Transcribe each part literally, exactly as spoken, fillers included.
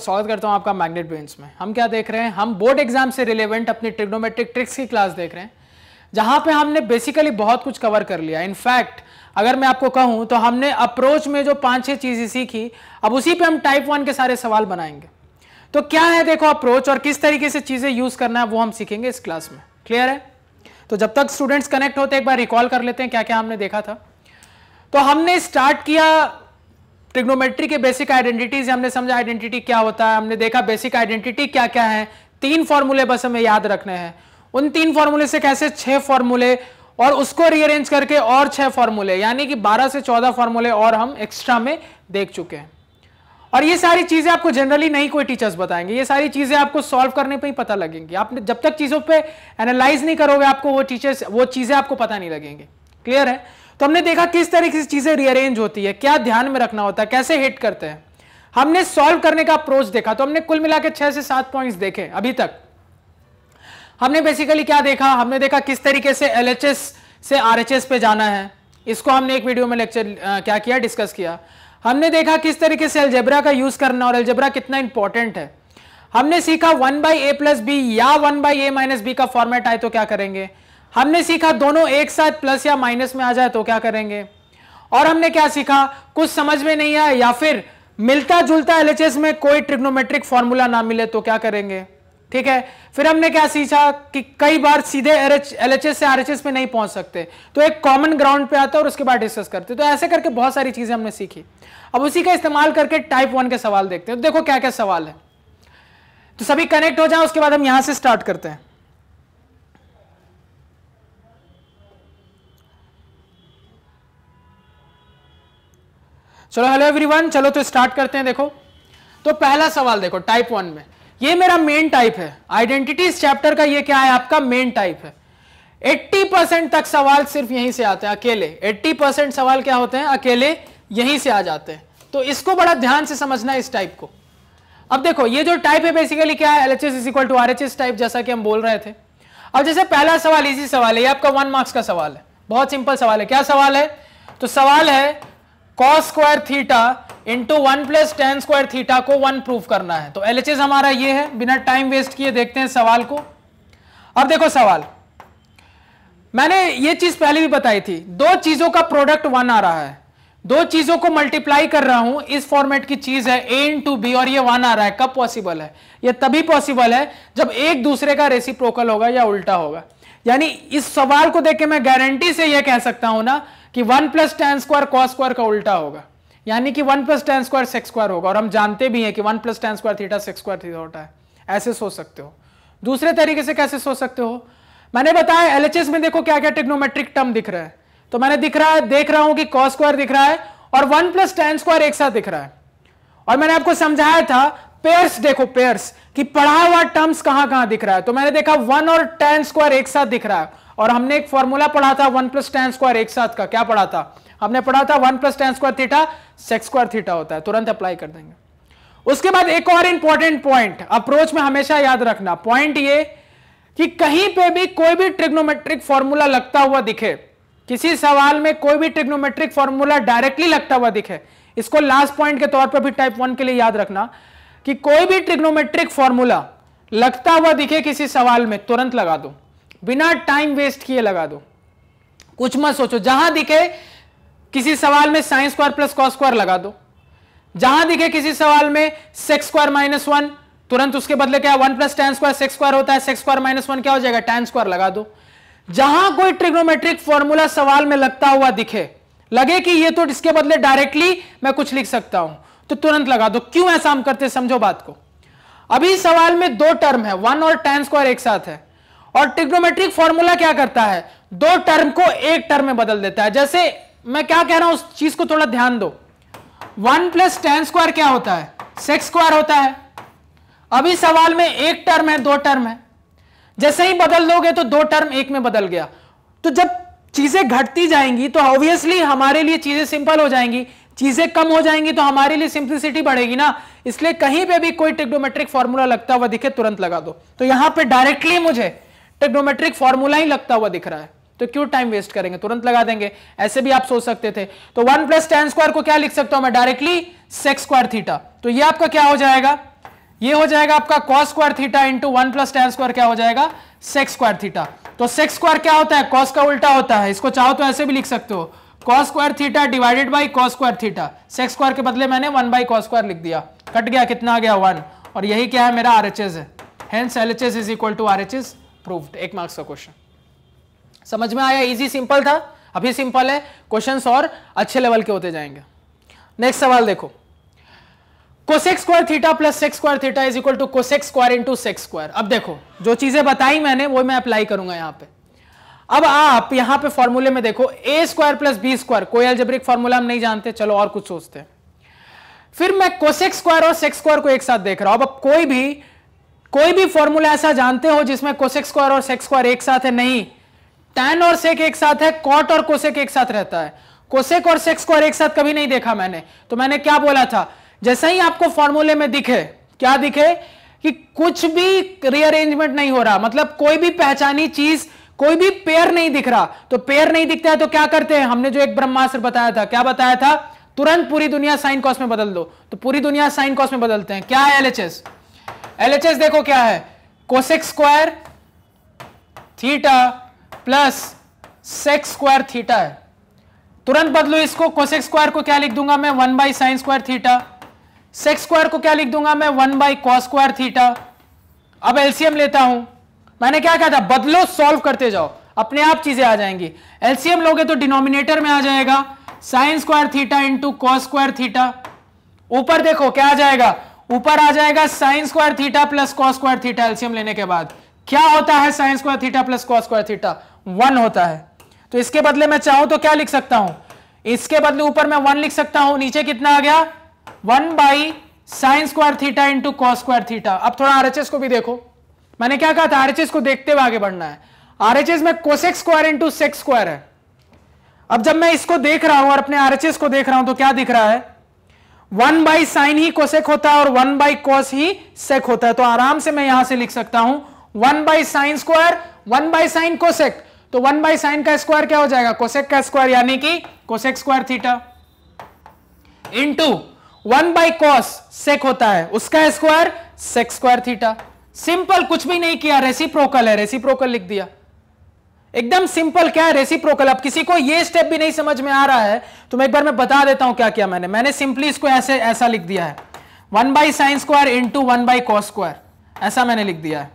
स्वागत करता हूं आपका मैग्नेट ब्रेन्स में। हम क्या देख रहे हैं, हम बोर्ड एग्जाम से रिलेवेंट अपनी ट्रिग्नोमेट्रिक ट्रिक्स की क्लास देख रहे हैं, जहां पे हमने बेसिकली बहुत कुछ कवर कर लिया। इनफैक्ट अगर मैं आपको कहूं तो हमने अप्रोच में जो पांच छह चीजें सीखी, अब उसी पे हम टाइप वन के सारे सवाल बनाएंगे। तो क्या है देखो अप्रोच और किस तरीके से चीजें यूज करना है वो हम सीखेंगे इस क्लास में। क्लियर है? तो जब तक स्टूडेंट्स कनेक्ट होते एक बार रिकॉल कर लेते हैं क्या क्या हमने देखा था। तो हमने स्टार्ट किया ट्रिग्नोमेट्री के बेसिक आइडेंटिटीज। हमने समझा आइडेंटिटी क्या होता है, हमने देखा बेसिक आइडेंटिटी क्या क्या है। तीन फॉर्मूले बस हमें याद रखने हैं, उन तीन फॉर्मूले से कैसे छह फॉर्मूले और उसको रीअरेंज करके और छह फॉर्मूले, यानी कि बारह से चौदह फॉर्मूले और हम एक्स्ट्रा में देख चुके हैं। और ये सारी चीजें आपको जनरली नहीं कोई टीचर्स बताएंगे, ये सारी चीजें आपको सॉल्व करने पर ही पता लगेंगी। आपने जब तक चीजों पर एनालाइज नहीं करोगे आपको वो टीचर्स वो चीजें आपको पता नहीं लगेंगी। क्लियर है? तो हमने देखा किस तरीके से चीजें रीअरेंज होती है, क्या ध्यान में रखना होता है, कैसे हिट करते हैं। हमने सॉल्व करने का अप्रोच देखा। तो हमने कुल मिलाकर छह से सात पॉइंट्स देखे अभी तक। हमने बेसिकली क्या देखा, हमने देखा किस तरीके से एलएचएस से आरएचएस पे जाना है, इसको हमने एक वीडियो में लेक्चर क्या किया, डिस्कस किया। हमने देखा किस तरीके से अलजेब्रा का यूज करना और अलजेब्रा कितना इंपॉर्टेंट है। हमने सीखा one by A plus B या one by A minus B का फॉर्मेट आए तो क्या करेंगे। हमने सीखा दोनों एक साथ प्लस या माइनस में आ जाए तो क्या करेंगे। और हमने क्या सीखा, कुछ समझ में नहीं आया या फिर मिलता जुलता एलएचएस में कोई ट्रिग्नोमेट्रिक फॉर्मूला ना मिले तो क्या करेंगे। ठीक है? फिर हमने क्या सीखा कि कई बार सीधे एलएचएस से आरएचएस पे नहीं पहुंच सकते, तो एक कॉमन ग्राउंड पे आता है और उसके बाद डिस्कस करते। तो ऐसे करके बहुत सारी चीजें हमने सीखी। अब उसी का इस्तेमाल करके टाइप वन के सवाल देखते हैं। तो देखो क्या क्या सवाल है, तो सभी कनेक्ट हो जाए उसके बाद हम यहां से स्टार्ट करते हैं। चलो हेलो एवरीवन, चलो तो स्टार्ट करते हैं। देखो तो पहला सवाल देखो टाइप वन में, ये मेरा मेन टाइप है आइडेंटिटीज चैप्टर का, ये क्या है आपका मेन टाइप है। अस्सी परसेंट तक सवाल सिर्फ यहीं से आते हैं अकेले, अस्सी परसेंट सवाल क्या होते हैं अकेले यहीं से आ जाते हैं। तो इसको बड़ा ध्यान से समझना है इस टाइप को। अब देखो ये जो टाइप है बेसिकली क्या है, L H S is equal to R H S type, जैसा कि हम बोल रहे थे। अब जैसे पहला सवाल इजी सवाल है, ये आपका वन मार्क्स का सवाल है, बहुत सिंपल सवाल है। क्या सवाल है, तो सवाल है cos square theta into one plus tan square theta को वन प्रूफ करना है। तो एलएचएस हमारा ये है, बिना टाइम वेस्ट किए देखते हैं सवाल को। अब देखो सवाल, मैंने ये चीज पहले भी बताई थी, दो चीजों का प्रोडक्ट वन आ रहा है, दो चीजों को मल्टीप्लाई कर रहा हूं, इस फॉर्मेट की चीज है ए इंटू बी और ये वन आ रहा है। कब पॉसिबल है, यह तभी पॉसिबल है जब एक दूसरे का रेसिप्रोकल होगा या उल्टा होगा। यानी इस सवाल को देख के मैं गारंटी से यह कह सकता हूं ना कि one plus tan square cos square का उल्टा होगा, यानी कि one plus tan square sec square होगा। और हम जानते भी हैं कि one plus tan square theta sec square theta होता है। ऐसे सोच सकते हो। दूसरे तरीके से कैसे सोच सकते हो, मैंने बताया एलएचएस में देखो क्या क्या ट्रिग्नोमेट्रिक टर्म दिख रहा है। तो मैंने दिख रहा है देख रहा हूं कि कॉस स्क्वायर दिख रहा है और वन प्लस टेन स्क्वायर एक साथ दिख रहा है। और मैंने आपको समझाया था पेयर्स, देखो पेयर्स कि पढ़ा हुआ टर्म्स कहां कहां दिख रहा है। तो मैंने देखा वन और टेन स्क्वायर एक साथ दिख रहा है, और हमने एक फॉर्मूला पढ़ा था वन प्लस टेन स्क्वायर एक साथ का। क्या पढ़ा था, हमने पढ़ा था one plus tan square theta sec square theta होता है। तुरंत अप्लाई कर देंगे। उसके बाद एक और इंपॉर्टेंट पॉइंट अप्रोच में हमेशा याद रखना, पॉइंट ये कि कहीं पे भी कोई भी ट्रिग्नोमेट्रिक फॉर्मूला लगता हुआ दिखे, किसी सवाल में कोई भी ट्रिग्नोमेट्रिक फॉर्मूला डायरेक्टली लगता हुआ दिखे, इसको लास्ट पॉइंट के तौर पर भी टाइप वन के लिए याद रखना कि कोई भी ट्रिग्नोमेट्रिक फॉर्मूला लगता हुआ दिखे किसी सवाल में तुरंत लगा दो, बिना टाइम वेस्ट किए लगा दो, कुछ मत सोचो। जहां दिखे किसी सवाल में sine square plus cos square लगा दो, जहां दिखे किसी सवाल में सेक्स स्क्वायर माइनस वन, तुरंत उसके बदले क्या one plus tan square sec square होता है, सेक्स स्क्वायर माइनस वन क्या हो जाएगा टेन स्क्वायर लगा दो। जहां कोई ट्रिग्नोमेट्रिक फॉर्मूला सवाल में लगता हुआ दिखे, लगे कि ये तो इसके बदले डायरेक्टली मैं कुछ लिख सकता हूं, तो तुरंत लगा दो। क्यों ऐसा हम करते समझो बात को। अभी सवाल में दो टर्म है, वन और टेन स्क्वायर एक साथ है, और ट्रिग्नोमेट्रिक फॉर्मूला क्या करता है दो टर्म को एक टर्म में बदल देता है। जैसे मैं क्या कह रहा हूं उस चीज को थोड़ा ध्यान दो, वन प्लस टेन स्क्वायर क्या होता है सेक्स स्क्वायर होता है। अभी सवाल में एक टर्म है दो टर्म है, जैसे ही बदल दोगे तो दो टर्म एक में बदल गया। तो जब चीजें घटती जाएंगी तो ऑब्वियसली हमारे लिए चीजें सिंपल हो जाएंगी, चीजें कम हो जाएंगी तो हमारे लिए सिंप्लिसिटी बढ़ेगी ना। इसलिए कहीं पे भी कोई ट्रिग्नोमेट्रिक फॉर्मूला लगता हुआ दिखे तुरंत लगा दो। तो यहां पर डायरेक्टली मुझे ट्रिग्नोमेट्रिक फॉर्मूला ही लगता हुआ दिख रहा है तो क्यों टाइम वेस्ट करेंगे, तुरंत लगा देंगे। ऐसे भी आप सोच सकते थे। तो वन प्लस टेन स्क्वायर को क्या लिख सकता हूं मैं डायरेक्टली सेक्स स्क्वायर थीटा, तो ये आपका क्या हो जाएगा ये हो जाएगा आपका cos square theta into one plus tan square क्या हो जाएगा सेक स्क्वायर थीटा। तो सेक स्क्वायर क्या होता है, कॉस का उल्टा होता है। इसको चाहो तो ऐसे भी लिख सकते हो cos square theta divided by cos square theta. Sec square के बदले मैंने वन बाई कॉस स्क्वायर लिख दिया, कट गया, कितना आ गया वन। और यही क्या है मेरा आर एच एस है, hence L H S is equal to R H S proved. एक मार्क्स का क्वेश्चन समझ में आया, इजी सिंपल था, अभी सिंपल है, क्वेश्चंस और अच्छे लेवल के होते जाएंगे। नेक्स्ट सवाल देखो, cosec square theta plus sec square theta is equal to cosec square into sec square. अब देखो जो चीजें बताई मैंने वो मैं अप्लाई करूंगा यहां पे। अब आप यहां पे फॉर्मूले में देखो A square plus B square, कोई अलजेब्रिक फॉर्मूला हम नहीं जानते, चलो और कुछ सोचते हैं। फिर मैं कोसेक स्क्वायर और सेक स्क्वायर को एक साथ देख रहा हूं। अब कोई भी कोई भी फॉर्मूला ऐसा जानते हो जिसमें कोसेक स्क्वायर और सेक स्क्वायर एक साथ है? नहीं। टैन और सेक एक साथ है, कॉट और कोसेक एक साथ रहता है, कोसेक और सेक स्क्वायर एक साथ कभी नहीं देखा मैंने। तो मैंने क्या बोला था, जैसे ही आपको फॉर्मूले में दिखे, क्या दिखे कि कुछ भी रीअरेंजमेंट नहीं हो रहा, मतलब कोई भी पहचानी चीज, कोई भी पेयर नहीं दिख रहा। तो पेयर नहीं दिखता है तो क्या करते हैं, हमने जो एक ब्रह्मास्त्र बताया था, क्या बताया था, तुरंत पूरी दुनिया साइन कॉस में बदल दो। तो पूरी दुनिया साइन कॉस में बदलते हैं। क्या है एलएचएस, एलएचएस देखो क्या है, cosec square theta plus sec square theta है। तुरंत बदलो इसको, कोसेक स्क्वायर को क्या लिख दूंगा मैं one by sine square theta, sec square को क्या लिख दूंगा मैं one by cos square theta. अब एलसीएम लेता हूं, मैंने क्या कहा था बदलो, सॉल्व करते जाओ, अपने आप चीजें आ जाएंगी। एलसीएम लोगे तो डिनोमिनेटर में आ जाएगा sine square theta into cos square theta. ऊपर देखो क्या आ जाएगा, ऊपर आ जाएगा sine square theta plus cos square theta. LCM लेने के बाद क्या होता है, sine square theta plus cos square theta one होता है। तो इसके बदले मैं चाहूं तो क्या लिख सकता हूं, इसके बदले ऊपर मैं वन लिख सकता हूं, नीचे कितना आ गया one by sine square theta into cos square theta. अब थोड़ा आरएचएस को भी देखो, मैंने क्या कहा था आरएचएस को देखते हुए आगे बढ़ना है। आरएचएस में cosec square into sec square है। अब जब मैं इसको देख रहा हूं और अपने आरएचएस को देख रहा हूं तो क्या दिख रहा है, वन बाई साइन ही कोसेक होता है और वन बाई कॉस ही सेक होता है। तो आराम से मैं यहां से लिख सकता हूं one by sine square one by sine cosec. तो वन बाई साइन का स्क्वायर क्या हो जाएगा, कोसेक का स्क्वायर, यानी कि cosec square theta into one by cos sec होता है, उसका square sec square theta. Simple, कुछ भी नहीं किया, रेसिप्रोकल है, रेसिप्रोकल लिख दिया, एकदम सिंपल। क्या है रेसिप्रोकल। अब किसी को ये स्टेप भी नहीं समझ में आ रहा है तो मैं एक बार मैं बता देता हूं क्या किया मैंने। मैंने सिंपली इसको ऐसे ऐसा लिख दिया है, one by sine square into one by cos square, ऐसा मैंने लिख दिया है।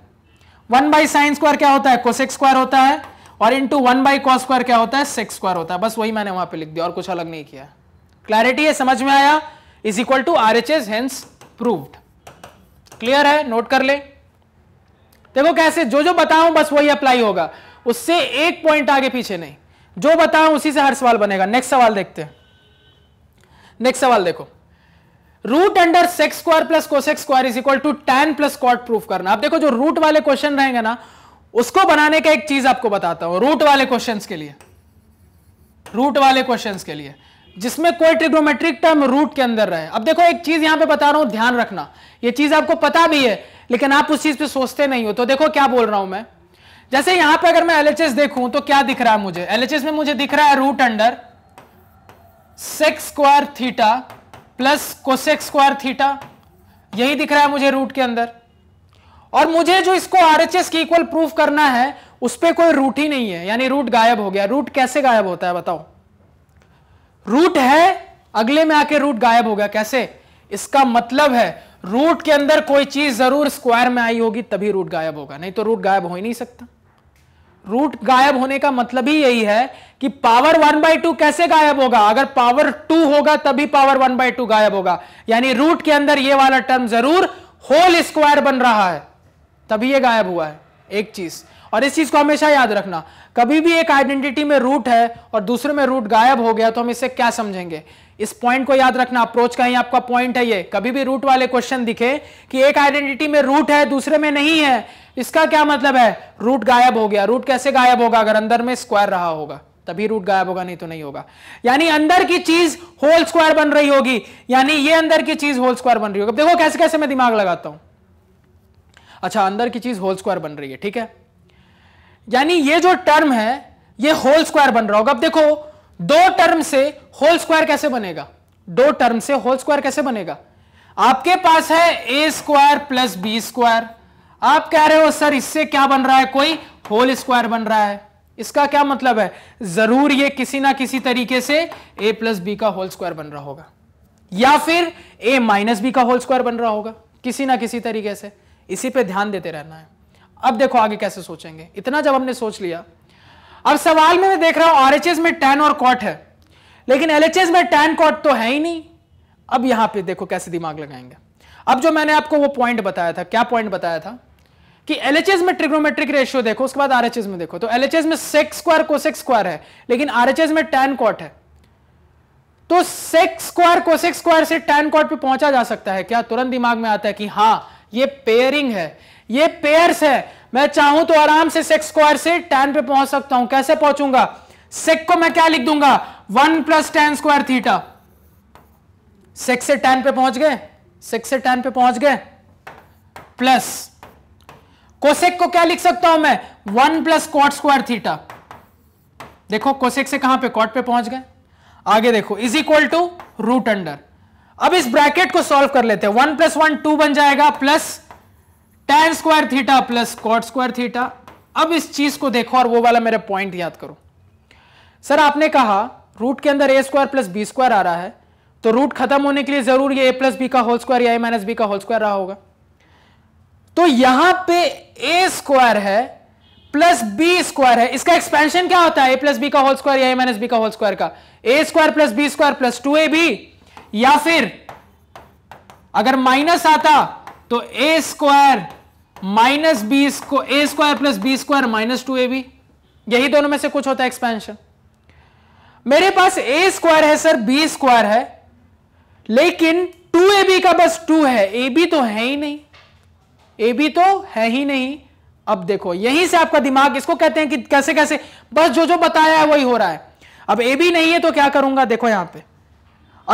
वन बाई साइन स्क्वायर क्या होता है, कोसेक स्क्वायर होता है, और into one by cos square क्या होता है, सेक स्क्वायर होता है। बस वही मैंने वहां पे लिख दिया और कुछ अलग नहीं किया। क्लैरिटी है, समझ में आया, is equal to R H S hence proved. Clear है, नोट कर ले। देखो कैसे जो जो बताऊं बस वही अप्लाई होगा, उससे एक पॉइंट आगे पीछे नहीं, जो बताऊं उसी से हर सवाल बनेगा। नेक्स्ट सवाल देखते हैं। नेक्स्ट सवाल देखो, root under sec square plus cosec square is equal to tan plus cot prove करना। आप देखो जो रूट वाले क्वेश्चन रहेंगे ना उसको बनाने का एक चीज आपको बताता हूं, रूट वाले क्वेश्चंस के लिए, रूट वाले क्वेश्चंस के लिए जिसमें कोई ट्रिग्नोमेट्रिक टर्म रूट के अंदर रहे। अब देखो एक चीज यहां पे बता रहा हूं, ध्यान रखना, ये चीज आपको पता भी है लेकिन आप उस चीज पे सोचते नहीं हो। तो देखो क्या बोल रहा हूं मैं, जैसे यहां पे अगर मैं एलएचएस देखूं तो क्या दिख रहा है मुझे, एलएचएस में मुझे दिख रहा है root under sec square theta plus cosec square theta, यही दिख रहा है मुझे रूट के अंदर। और मुझे जो इसको आरएचएस की इक्वल प्रूफ करना है उस पर कोई रूट ही नहीं है, यानी रूट गायब हो गया। रूट कैसे गायब होता है बताओ, रूट है अगले में आके रूट गायब हो गया, कैसे? इसका मतलब है रूट के अंदर कोई चीज जरूर स्क्वायर में आई होगी तभी रूट गायब होगा, नहीं तो रूट गायब हो ही नहीं सकता। रूट गायब होने का मतलब ही यही है कि पावर वन बाई टू कैसे गायब होगा, अगर पावर टू होगा तभी पावर वन बाई टू गायब होगा, यानी रूट के अंदर यह वाला टर्म जरूर होल स्क्वायर बन रहा है तभी ये गायब हुआ है। एक चीज, और इस चीज को हमेशा याद रखना, कभी भी एक आइडेंटिटी में रूट है और दूसरे में रूट गायब हो गया तो हम इससे क्या समझेंगे, इस पॉइंट को याद रखना। अप्रोच का ही आपका पॉइंट है ये, कभी भी रूट वाले क्वेश्चन दिखे कि एक आइडेंटिटी में रूट है दूसरे में नहीं है, इसका क्या मतलब है, रूट गायब हो गया। रूट कैसे गायब होगा, अगर अंदर में स्क्वायर रहा होगा तभी रूट गायब होगा, नहीं तो नहीं होगा। यानी अंदर की चीज होल स्क्वायर बन रही होगी, यानी ये अंदर की चीज होल स्क्वायर बन रही होगी। देखो कैसे कैसे मैं दिमाग लगाता हूं। अच्छा, अंदर की चीज होल स्क्वायर बन रही है, ठीक है, यानी ये जो टर्म है ये होल स्क्वायर बन रहा होगा। अब देखो दो टर्म से होल स्क्वायर कैसे बनेगा, दो टर्म से होल स्क्वायर कैसे बनेगा। आपके पास है a square plus B square, आप कह रहे हो सर इससे क्या बन रहा है, कोई होल स्क्वायर बन रहा है। इसका क्या मतलब है, जरूर ये किसी ना किसी तरीके से a प्लस बी का होल स्क्वायर बन रहा होगा या फिर a माइनस बी का होल स्क्वायर बन रहा होगा, किसी ना किसी तरीके से। इसी पे ध्यान देते रहना है। अब देखो आगे कैसे सोचेंगे। इतना जब हमने सोच लिया, अब सवाल में मैं देख रहा हूं आरएचएस में टैन और कॉट है, लेकिन एलएचएस में टैन कॉट तो है ही नहीं। अब यहां पे देखो कैसे दिमाग लगाएंगे। अब जो मैंने आपको वो पॉइंट बताया था, क्या पॉइंट बताया था कि एलएचएस में ट्रिग्नोमेट्रिक रेशियो देखो, उसके बाद आरएचएस में देखो। तो एलएचएस में सेक स्क्वायर कोसेक स्क्वायर है, लेकिन आरएचएस में टैन कॉट है। तो सेक स्क्वायर कोसेक स्क्वायर से टैन कॉट पे पहुंचा जा सकता है क्या? तुरंत दिमाग में आता है कि हाँ ये पेयरिंग है, ये पेयर्स है, मैं चाहूं तो आराम से सेक स्क्वायर से टैन पे पहुंच सकता हूं। कैसे पहुंचूंगा? सेक को मैं क्या लिख दूंगा, one plus tan square theta. Sec से टैन पे पहुंच गए, सेक से टैन पे पहुंच गए। प्लस कोसेक को क्या लिख सकता हूं मैं, one plus cot square theta. देखो कोसेक से कहां पे, कॉट पे पहुंच गए। आगे देखो is equal to root under. अब इस ब्रैकेट को सॉल्व कर लेते हैं, वन प्लस वन टू बन जाएगा, plus tan square theta plus cot square theta. अब इस चीज को देखो और वो वाला मेरा पॉइंट याद करो। सर आपने कहा रूट के अंदर a square plus B square आ रहा है, तो रूट खत्म होने के लिए जरूर ये ए प्लस बी का होल स्क्वायर या ए माइनस बी का होल स्क्वायर रहा होगा। तो यहां पे ए स्क्वायर है प्लस बी स्क्वायर है, इसका एक्सपेंशन क्या होता है, ए प्लस बी का होल स्क्वायर या ए माइनस बी का होल स्क्वायर का, a square plus B square plus two a b, या फिर अगर माइनस आता तो a square minus b square, a square plus B square minus two a b. यही दोनों में से कुछ होता है एक्सपेंशन। मेरे पास ए स्क्वायर है सर, बी स्क्वायर है, लेकिन टू ए बी का बस टू है, ए बी तो है ही नहीं, ए बी तो है ही नहीं। अब देखो यहीं से आपका दिमाग, इसको कहते हैं कि कैसे कैसे बस जो जो बताया है वही हो रहा है। अब ए बी नहीं है तो क्या करूंगा, देखो यहां पे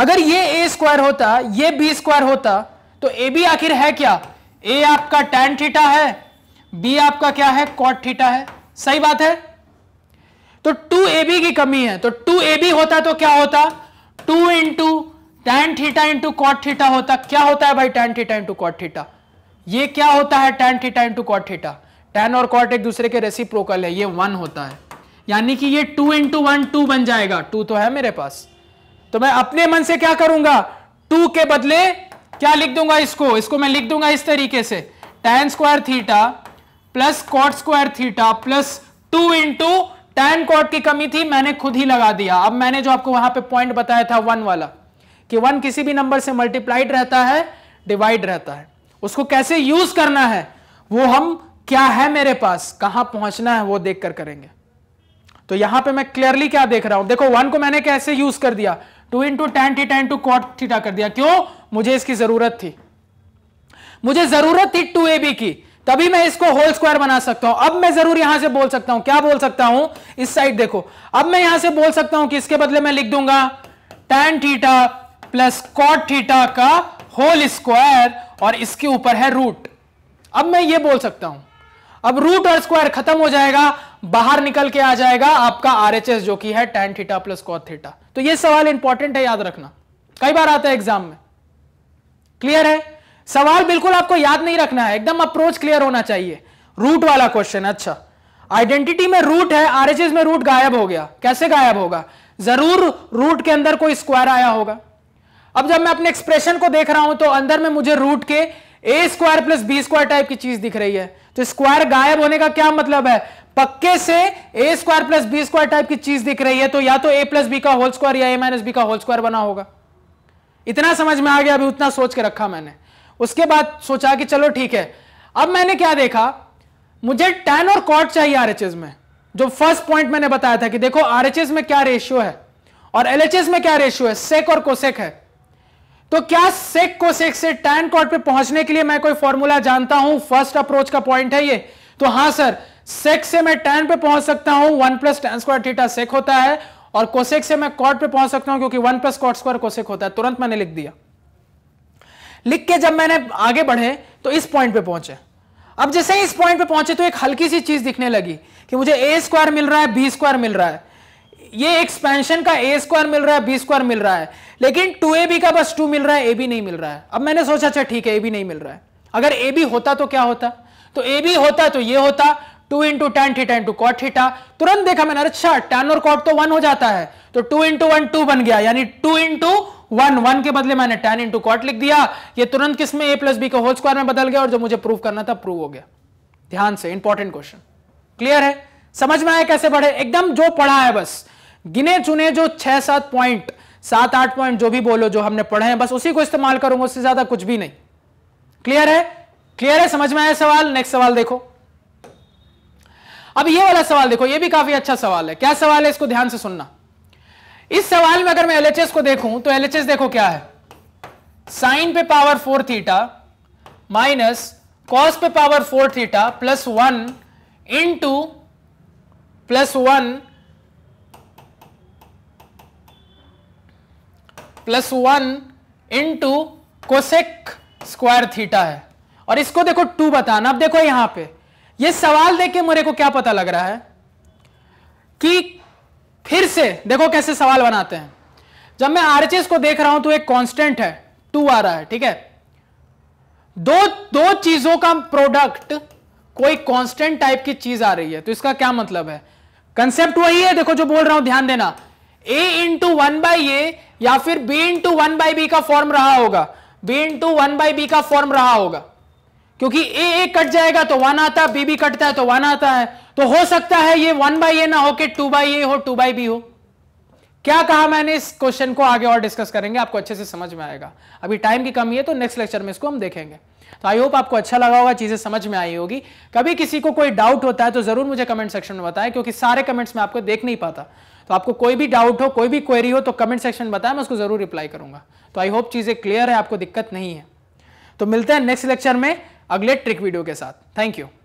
अगर ये ए स्क्वायर होता, ये बी स्क्वायर होता, तो ए बी आखिर है क्या, ए आपका टैन थीटा है, बी आपका क्या है, कॉट थीटा है। सही बात है। तो टू ए बी की कमी है, तो टू ए बी होता तो क्या होता, two into tan theta into cot theta होता। क्या होता है भाई tan theta into cot theta, ये क्या होता है tan theta into cot theta. Tan और कॉट एक दूसरे के रेसिप्रोकल है, ये वन होता है, यानी कि ये टू इंटू वन टू बन जाएगा। टू तो है मेरे पास, तो मैं अपने मन से क्या करूंगा, टू के बदले क्या लिख दूंगा, इसको इसको मैं लिख दूंगा इस तरीके से, tan square theta plus cot square theta plus two into tan cot की कमी थी, मैंने खुद ही लगा दिया। अब मैंने जो आपको वहां पे पॉइंट बताया था वन वाला, कि वन किसी भी नंबर से मल्टीप्लाइड रहता है, डिवाइड रहता है, उसको कैसे यूज करना है वो हम, क्या है मेरे पास, कहां पहुंचना है वो देखकर करेंगे। तो यहां पे मैं क्लियरली क्या देख रहा हूं, देखो वन को मैंने कैसे यूज कर दिया, two into tan theta into cot theta कर दिया। क्यों? मुझे इसकी जरूरत थी, मुझे जरूरत थी टू ए बी की, तभी मैं इसको होल स्क्वायर बना सकता हूं। अब मैं जरूर यहां से बोल सकता हूं, क्या बोल सकता हूं, इस साइड देखो, अब मैं यहां से बोल सकता हूं कि इसके बदले मैं लिख दूंगा tan theta plus cot theta का होल स्क्वायर, और इसके ऊपर है रूट। अब मैं ये बोल सकता हूं, अब रूट और स्क्वायर खत्म हो जाएगा, बाहर निकल के आ जाएगा आपका आरएचएस जो कि है tan theta plus cot theta. तो ये सवाल इंपॉर्टेंट है, याद रखना, कई बार आता है एग्जाम में। क्लियर है सवाल, बिल्कुल आपको याद नहीं रखना है, एकदम अप्रोच क्लियर होना चाहिए। रूट वाला क्वेश्चन, अच्छा आइडेंटिटी में रूट है, आरएचएस में रूट गायब हो गया। कैसे गायब होगा, जरूर रूट के अंदर कोई स्क्वायर आया होगा। अब जब मैं अपने एक्सप्रेशन को देख रहा हूं तो अंदर में मुझे रूट के a square plus B square type की चीज दिख रही है। तो स्क्वायर गायब होने का क्या मतलब है, पक्के से a square plus B square type की चीज दिख रही है, तो या तो ए प्लस बी का होल स्क्वायर या ए माइनस बी का होल स्क्वायर बना होगा। इतना समझ में आ गया, अभी उतना सोच के रखा मैंने। उसके बाद सोचा कि चलो ठीक है, अब मैंने क्या देखा, मुझे टैन और कॉट चाहिए आरएचएस में, जो फर्स्ट पॉइंट मैंने बताया था कि देखो आरएचएस में क्या रेशियो है और एलएचएस में क्या रेशियो है, सेक और कोसेक है। तो क्या सेक कोसेक से टैन कॉट पे पहुंचने के लिए मैं कोई फॉर्मूला जानता हूं, फर्स्ट अप्रोच का पॉइंट है ये। तो हां सर, सेक से मैं टैन पे पहुंच सकता हूं, one plus tan square theta sec होता है, और कोसेक से मैं कॉट पे पहुंच सकता हूं क्योंकि one plus cot square cosec होता है। तुरंत मैंने लिख दिया। लिख के जब मैंने आगे बढ़े तो इस पॉइंट पे पहुंचे। अब जैसे इस पॉइंट पे पहुंचे तो एक हल्की सी चीज दिखने लगी कि मुझे ए स्क्वायर मिल रहा है, बी स्क्वायर मिल रहा है, ये एक्सपेंशन का ए स्क्वायर मिल रहा है, बी स्क्वायर मिल रहा है, लेकिन टू ए बी का बस टू मिल रहा है, ए बी नहीं मिल रहा है। अब मैंने सोचा अच्छा ठीक है ए बी नहीं मिल रहा है, अगर ए बी होता तो क्या होता, तो ए बी होता तो ये होता two into tan theta into cot theta. तुरंत देखा मैंने अच्छा टेन और कॉट तो वन हो जाता है, तो टू इंटू वन टू बन गया, यानी टू इंटू वन, वन के बदले मैंने टेन इंटू कॉट लिख दिया। ये तुरंत किसमें ए प्लस बी के होल स्क्वायर में बदल गया और जो मुझे प्रूव करना था प्रूव हो गया। ध्यान से, इंपॉर्टेंट क्वेश्चन, क्लियर है, समझ में आया कैसे पढ़े, एकदम जो पढ़ा है बस, गिने चुने जो छह सात पॉइंट, सात आठ पॉइंट जो भी बोलो जो हमने पढ़े हैं बस उसी को इस्तेमाल करूंगा, उससे ज्यादा कुछ भी नहीं। क्लियर है, क्लियर है, समझ में आया सवाल। नेक्स्ट सवाल देखो, अब ये वाला सवाल देखो, ये भी काफी अच्छा सवाल है। क्या सवाल है, इसको ध्यान से सुनना। इस सवाल में अगर मैं एलएचएस को देखूं तो एलएचएस देखो क्या है, साइन पे power four theta minus cos पे power four theta plus one into plus one plus one into cosec square theta है, और इसको देखो टू बताना। अब देखो यहां पे ये सवाल देख के मेरे को क्या पता लग रहा है कि फिर से देखो कैसे सवाल बनाते हैं। जब मैं आरएचएस को देख रहा हूं तो एक कांस्टेंट है टू आ रहा है, ठीक है, दो दो चीजों का प्रोडक्ट, कोई कांस्टेंट टाइप की चीज आ रही है, तो इसका क्या मतलब है, कंसेप्ट वही है देखो जो बोल रहा हूं, ध्यान देना। a into one by a या फिर b into one by b का फॉर्म रहा होगा, b into one by b का फॉर्म रहा होगा, क्योंकि a a कट जाएगा तो वन आता है, b b कटता है तो वन आता है, तो हो सकता है ये वन बाई ए ना होके टू बाई ए हो, टू बाई बी हो। क्या कहा मैंने, इस क्वेश्चन को आगे और डिस्कस करेंगे, आपको अच्छे से समझ में आएगा। अभी टाइम की कमी है तो नेक्स्ट लेक्चर में इसको हम देखेंगे। तो आई होप आपको अच्छा लगा होगा, चीजें समझ में आई होगी। कभी किसी को कोई डाउट होता है तो जरूर मुझे कमेंट सेक्शन में बताएं, क्योंकि सारे कमेंट्स में आपको देख नहीं पाता, तो आपको कोई भी डाउट हो, कोई भी क्वेरी हो तो कमेंट सेक्शन बताएं, मैं उसको जरूर रिप्लाई करूंगा। तो आई होप चीजें क्लियर है, आपको दिक्कत नहीं है। तो मिलते हैं नेक्स्ट लेक्चर में अगले ट्रिक वीडियो के साथ। Thank you.